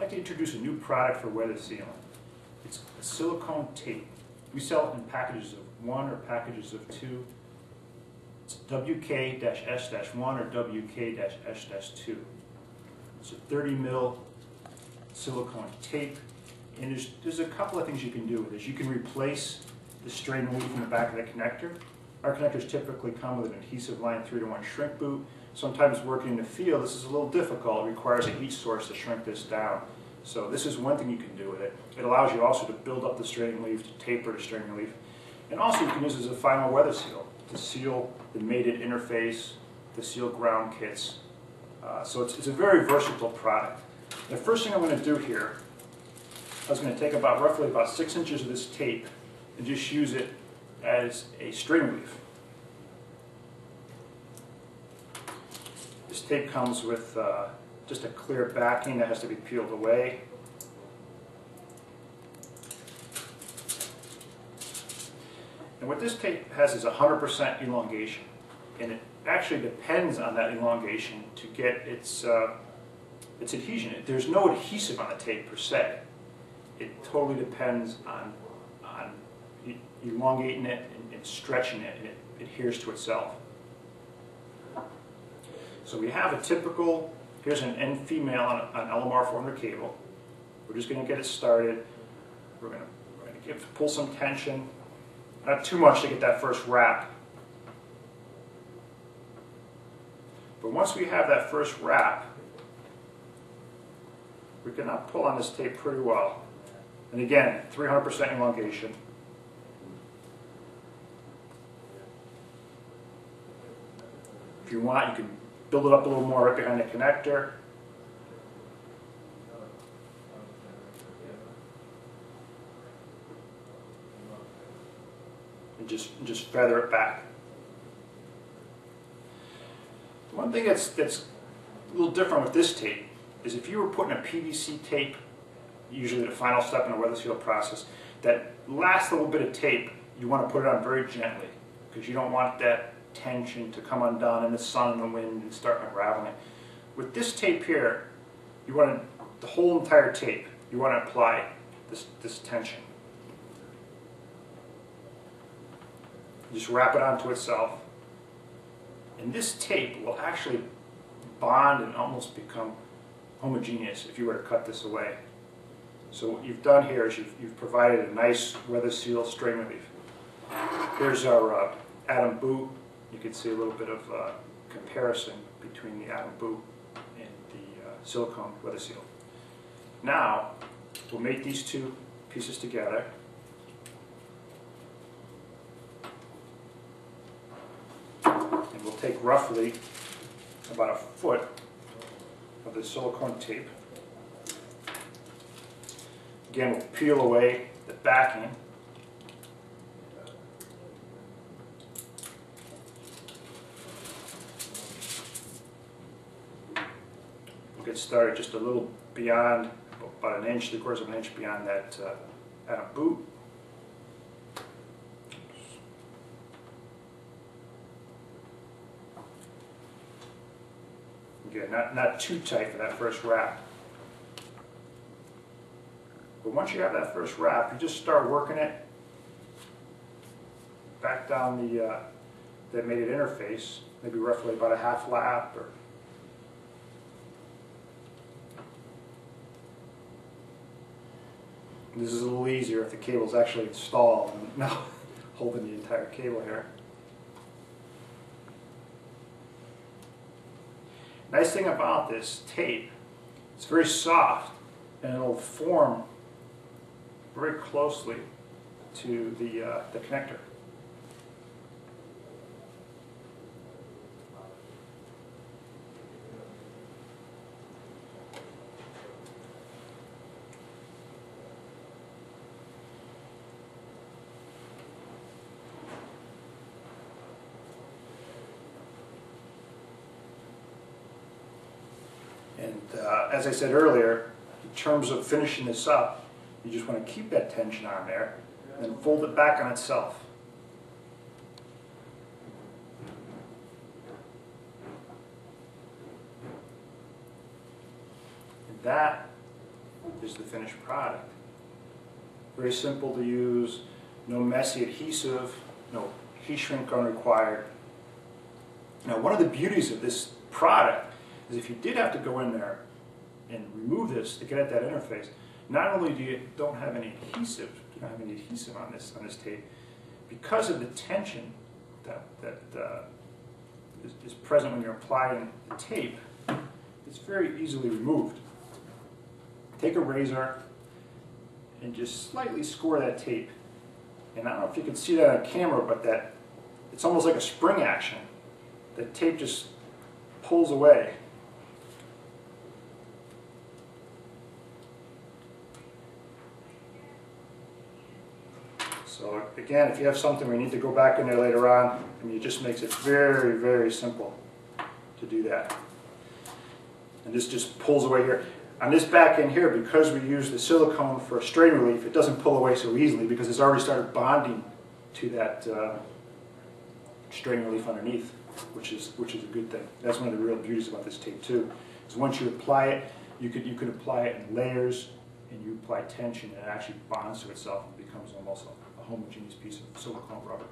I'd like to introduce a new product for weather sealing. It's a silicone tape. We sell it in packages of 1 or packages of 2. It's WK-S-1 or WK-S-2. It's a 30 mil silicone tape. And there's a couple of things you can do with this. You can replace the strain lead from the back of the connector. Our connectors typically come with an adhesive line 3-to-1 shrink boot. Sometimes working in the field, this is a little difficult. It requires a heat source to shrink this down. So this is one thing you can do with it. It allows you also to build up the strain relief, to taper the strain relief. And also you can use it as a final weather seal, to seal the mated interface, to seal ground kits. So it's a very versatile product. The first thing I'm going to do here, I was going to take roughly about 6 inches of this tape and just use it as a strain relief. This tape comes with just a clear backing that has to be peeled away. And what this tape has is 100% elongation, and it actually depends on that elongation to get its adhesion. There's no adhesive on the tape per se. It totally depends on elongating it and stretching it, and it adheres to itself. So we have a typical, here's an end female on LMR 400 cable. We're just going to get it started. We're going to pull some tension, not too much to get that first wrap. But once we have that first wrap, we can now pull on this tape pretty well. And again, 300% elongation. If you want, you can build it up a little more right behind the connector. And just feather it back. One thing that's a little different with this tape is if you were putting a PVC tape, usually the final step in a weather seal process, that last little bit of tape, you want to put it on very gently because you don't want that tension to come undone in the sun and the wind and start unraveling. With this tape here, you want to, the whole entire tape, you want to apply this tension. Just wrap it onto itself. And this tape will actually bond and almost become homogeneous if you were to cut this away. So what you've done here is you've provided a nice weather seal strain relief. Here's our Atom Boot. You can see a little bit of comparison between the Atom Boot and the silicone weather seal. Now we'll mate these two pieces together. And we'll take roughly about a foot of the silicone tape. Again, we'll peel away the backing. We'll get started just a little beyond, about an inch, three-quarters of an inch beyond that Atom Boot. Again, not too tight for that first wrap. But once you have that first wrap, you just start working it back down the mated interface, maybe roughly about a half lap. Or this is a little easier if the cable is actually installed and not holding the entire cable here. Nice thing about this tape, it's very soft and it'll form very closely to the connector. And as I said earlier, in terms of finishing this up, you just want to keep that tension on there and fold it back on itself. And that is the finished product. Very simple to use, no messy adhesive, no heat shrink gun required. Now, one of the beauties of this product is if you did have to go in there and remove this to get at that interface, not only do you don't have any adhesive, you don't have any adhesive on this tape, because of the tension that is present when you're applying the tape, it's very easily removed. Take a razor and just slightly score that tape. And I don't know if you can see that on camera, but that it's almost like a spring action. The tape just pulls away. So again, if you have something where you need to go back in there later on, I mean, it just makes it very, very simple to do that. And this just pulls away here. On this back end here, because we use the silicone for strain relief, it doesn't pull away so easily because it's already started bonding to that strain relief underneath, which is a good thing. That's one of the real beauties about this tape too, is once you apply it, you could apply it in layers, and you apply tension, and it actually bonds to itself and becomes almost a homogeneous piece of silicone rubber.